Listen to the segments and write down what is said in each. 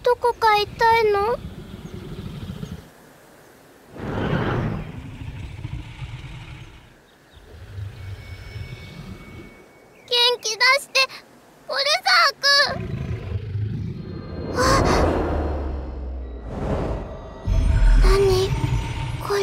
夫？どこか痛いの？元気出して、オルザーくん！あっ！何？これ。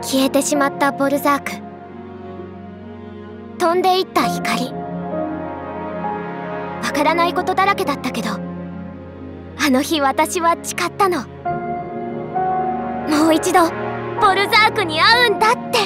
消えてしまったボルザーク、飛んでいった光、わからないことだらけだったけど、あの日私は誓ったの。もう一度ボルザークに会うんだって。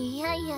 いやいや。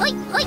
はいはい。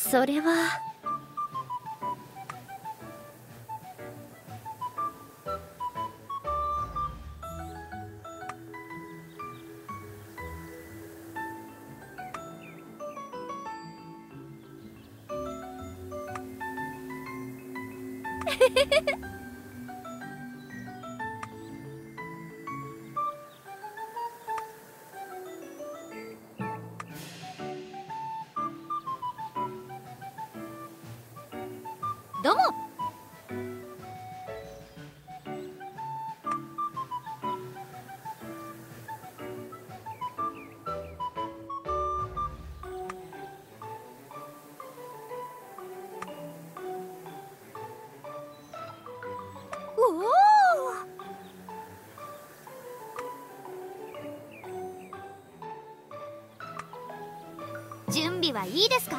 それはどうも。おお。準備はいいですか？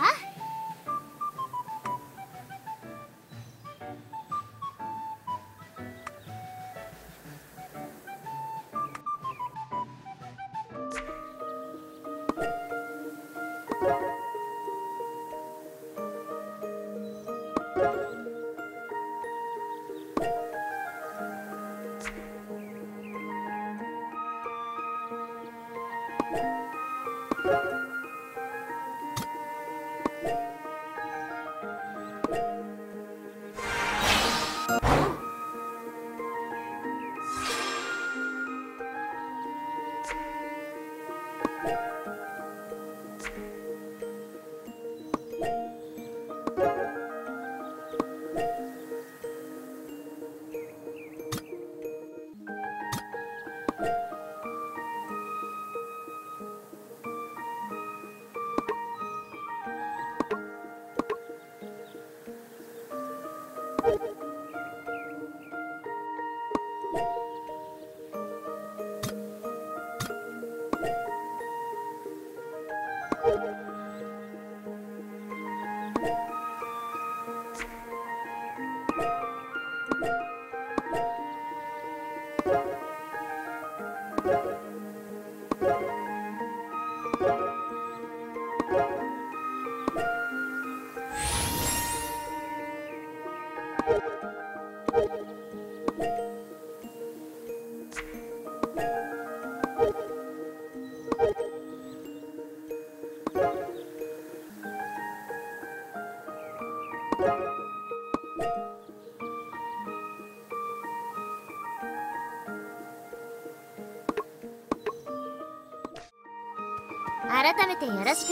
改めてよろしく。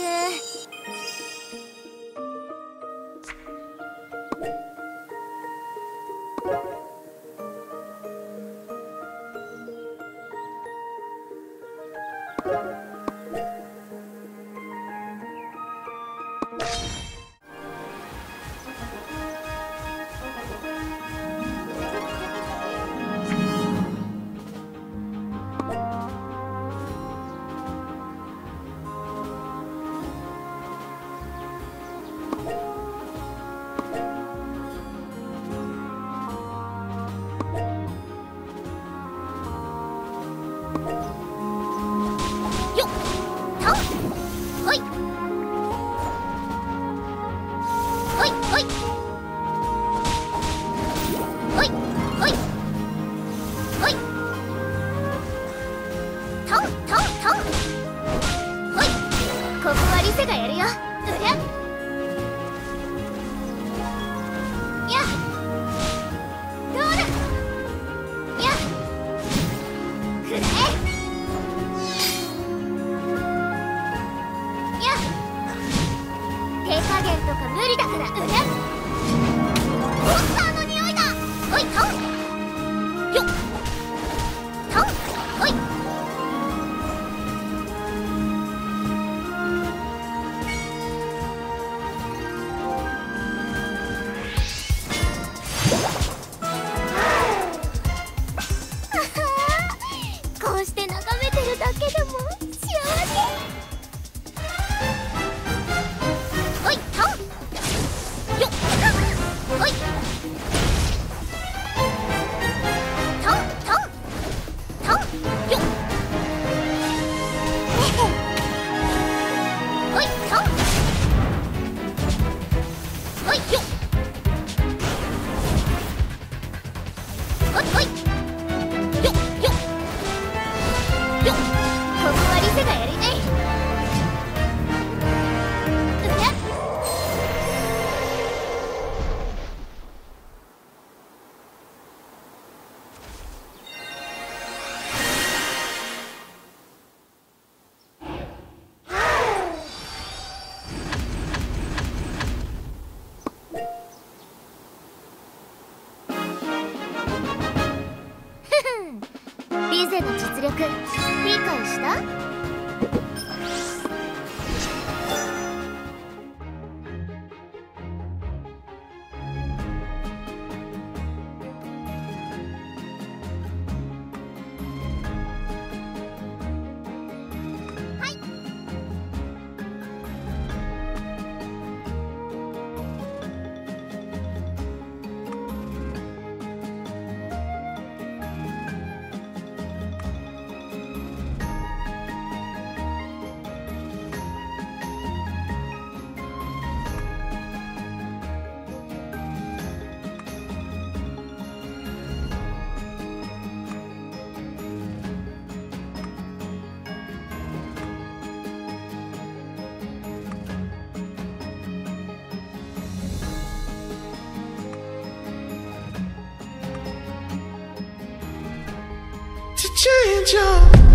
生の実力理解した？Change up.